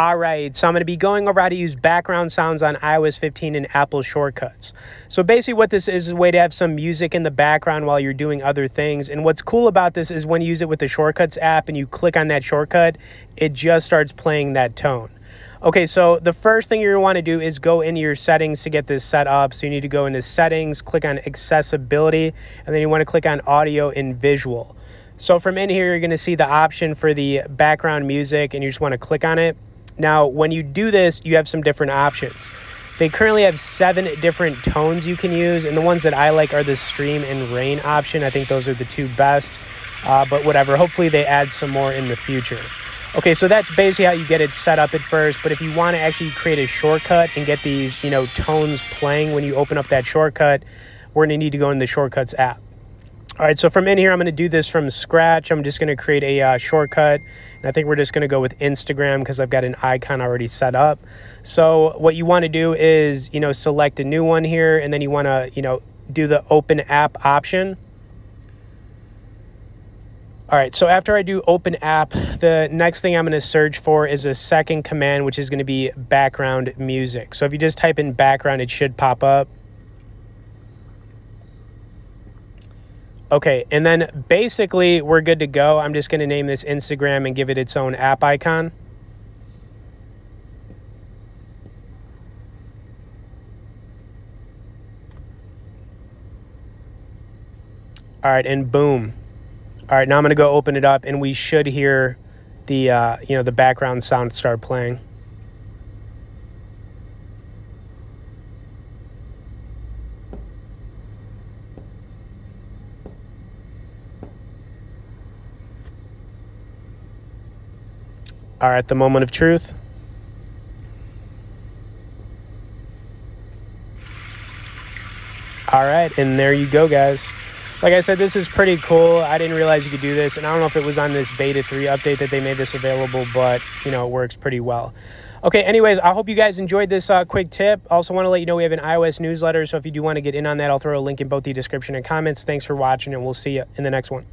All right, so I'm going to be going over how to use background sounds on iOS 15 and Apple Shortcuts. So basically what this is a way to have some music in the background while you're doing other things. And what's cool about this is when you use it with the Shortcuts app and you click on that shortcut, it just starts playing that tone. Okay, so the first thing you're going to want to do is go into your settings to get this set up. So you need to go into settings, click on accessibility, and then you want to click on audio and visual. So from in here, you're going to see the option for the background music, and you just want to click on it. Now, when you do this, you have some different options. They currently have 7 different tones you can use, and the ones that I like are the stream and rain option. I think those are the 2 best, but whatever. Hopefully, they add some more in the future. Okay, so that's basically how you get it set up at first, but if you want to actually create a shortcut and get these, tones playing when you open up that shortcut, we're going to need to go in the Shortcuts app. All right, so from in here, I'm going to do this from scratch. I'm just going to create a shortcut, and I think we're just going to go with Instagram because I've got an icon already set up. So what you want to do is, select a new one here, and then you want to, do the open app option. All right, so after I do open app, the next thing I'm going to search for is a second command, which is going to be background music. So if you just type in background, it should pop up. Okay, and then basically we're good to go. I'm just going to name this Instagram and give it its own app icon. All right, and boom. All right, now I'm going to go open it up, and we should hear the, the background sound start playing. All right, the moment of truth. All right, and there you go, guys. Like I said, this is pretty cool. I didn't realize you could do this, and I don't know if it was on this beta 3 update that they made this available, but, it works pretty well. Okay, anyways, I hope you guys enjoyed this quick tip. Also want to let you know we have an iOS newsletter, so if you do want to get in on that, I'll throw a link in both the description and comments. Thanks for watching, and we'll see you in the next one.